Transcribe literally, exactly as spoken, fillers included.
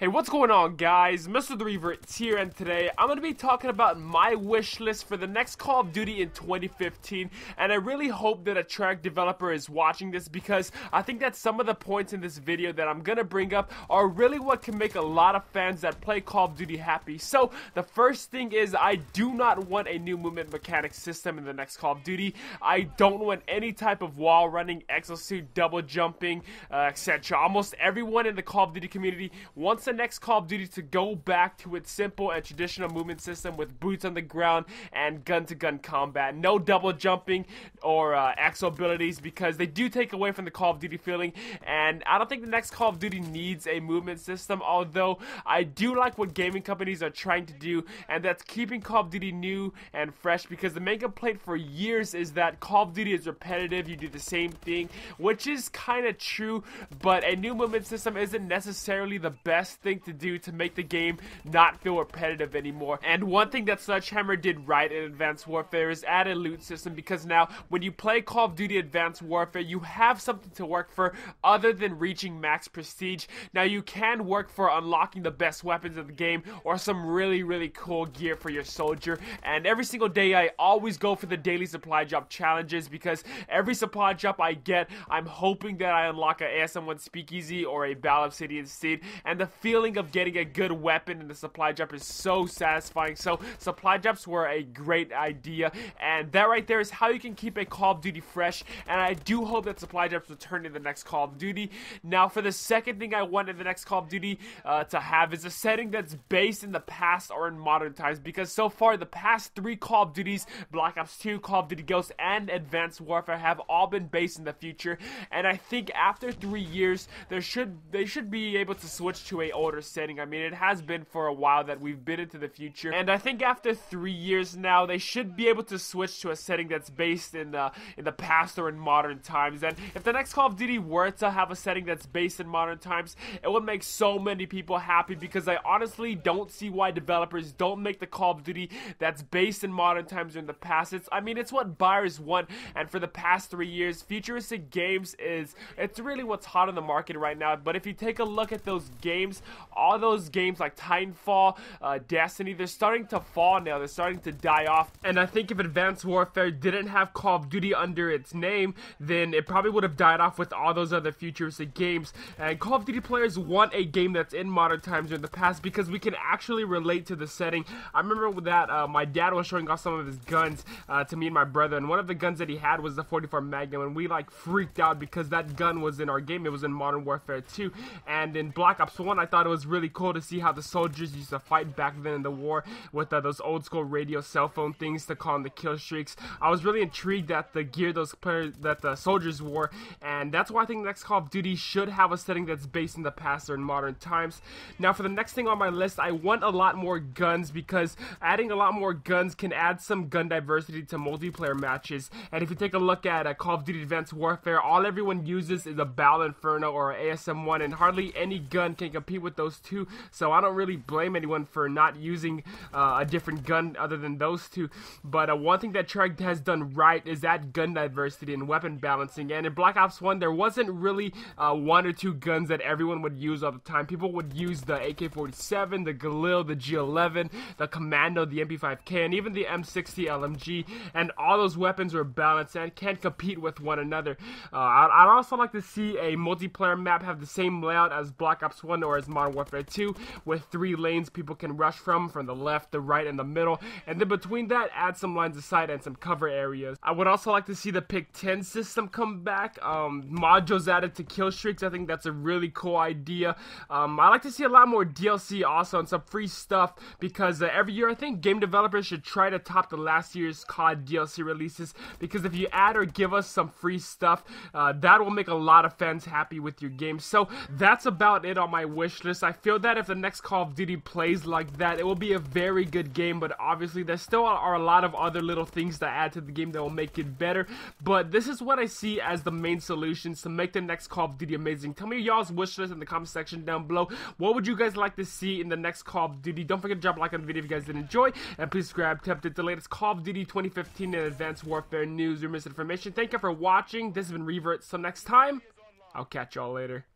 Hey, what's going on, guys? Mister TheRevertz here, and today I'm gonna be talking about my wish list for the next Call of Duty in twenty fifteen. And I really hope that a Treyarch developer is watching this, because I think that some of the points in this video that I'm gonna bring up are really what can make a lot of fans that play Call of Duty happy. So the first thing is, I do not want a new movement mechanic system in the next Call of Duty. I don't want any type of wall running, exosuit, double jumping, uh, et cetera. Almost everyone in the Call of Duty community wants the next Call of Duty to go back to its simple and traditional movement system with boots on the ground and gun-to-gun combat. No double jumping or uh, exo abilities, because they do take away from the Call of Duty feeling, and I don't think the next Call of Duty needs a movement system, although I do like what gaming companies are trying to do, and that's keeping Call of Duty new and fresh, because the main complaint for years is that Call of Duty is repetitive, you do the same thing, which is kind of true, but a new movement system isn't necessarily the best thing to do to make the game not feel repetitive anymore. And one thing that Sledgehammer did right in Advanced Warfare is add a loot system, because now when you play Call of Duty Advanced Warfare, you have something to work for other than reaching max prestige. Now you can work for unlocking the best weapons of the game or some really really cool gear for your soldier. And every single day I always go for the daily supply drop challenges, because every supply drop I get, I'm hoping that I unlock an A S M one speakeasy or a Battle of City and Seed, and the feeling of getting a good weapon in the supply drop is so satisfying. So supply drops were a great idea, and that right there is how you can keep a Call of Duty fresh, and I do hope that supply drops return in the next Call of Duty. Now for the second thing I want in the next Call of Duty uh, to have is a setting that's based in the past or in modern times, because so far the past three Call of Duties, Black Ops two, Call of Duty Ghost, and Advanced Warfare, have all been based in the future, and I think after three years there should they should be able to switch to a older setting. I mean, it has been for a while that we've been into the future, and I think after three years now they should be able to switch to a setting that's based in the in the past or in modern times. And if the next Call of Duty were to have a setting that's based in modern times, it would make so many people happy, because I honestly don't see why developers don't make the Call of Duty that's based in modern times or in the past. It's, I mean, it's what buyers want, and for the past three years futuristic games is it's really what's hot on the market right now. But if you take a look at those games, all those games like Titanfall, uh, Destiny, they're starting to fall now, they're starting to die off. And I think if Advanced Warfare didn't have Call of Duty under its name, then it probably would have died off with all those other futuristic games. And Call of Duty players want a game that's in modern times or in the past, because we can actually relate to the setting. I remember that uh, my dad was showing off some of his guns uh, to me and my brother, and one of the guns that he had was the forty-four Magnum, and we like freaked out because that gun was in our game. It was in Modern Warfare two, and in Black Ops one I thought it was really cool to see how the soldiers used to fight back then in the war with uh, those old school radio cell phone things to call in the kill streaks. I was really intrigued at the gear those players that the soldiers wore, and that's why I think the next Call of Duty should have a setting that's based in the past or in modern times. Now for the next thing on my list, I want a lot more guns, because adding a lot more guns can add some gun diversity to multiplayer matches. And if you take a look at uh, Call of Duty Advanced Warfare, all everyone uses is a Battle Inferno or an A S M one, and hardly any gun can compete with those two, so I don't really blame anyone for not using uh, a different gun other than those two. But uh, one thing that Treyarch has done right is that gun diversity and weapon balancing. And in Black Ops one there wasn't really uh, one or two guns that everyone would use all the time. People would use the A K forty-seven, the Galil, the G eleven, the Commando, the M P five K, and even the M sixty L M G, and all those weapons were balanced and can't compete with one another. Uh, I'd also like to see a multiplayer map have the same layout as Black Ops one or as Modern Warfare two, with three lanes people can rush from, from the left, the right, and the middle, and then between that add some lines of sight and some cover areas. I would also like to see the pick ten system come back, um, modules added to kill streaks. I think that's a really cool idea. um, I like to see a lot more D L C also and some free stuff, because uh, every year I think game developers should try to top the last year's C O D D L C releases, because if you add or give us some free stuff, uh, that will make a lot of fans happy with your game. So that's about it on my wish list. I feel that if the next Call of Duty plays like that, it will be a very good game, but obviously there still are a lot of other little things to add to the game that will make it better. But this is what I see as the main solutions to make the next Call of Duty amazing. Tell me y'all's wish list in the comment section down below. What would you guys like to see in the next Call of Duty? Don't forget to drop a like on the video if you guys did enjoy, and please subscribe to update the latest Call of Duty twenty fifteen and Advanced Warfare news or misinformation. Thank you for watching. This has been Revert. So next time, I'll catch y'all later.